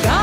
Go.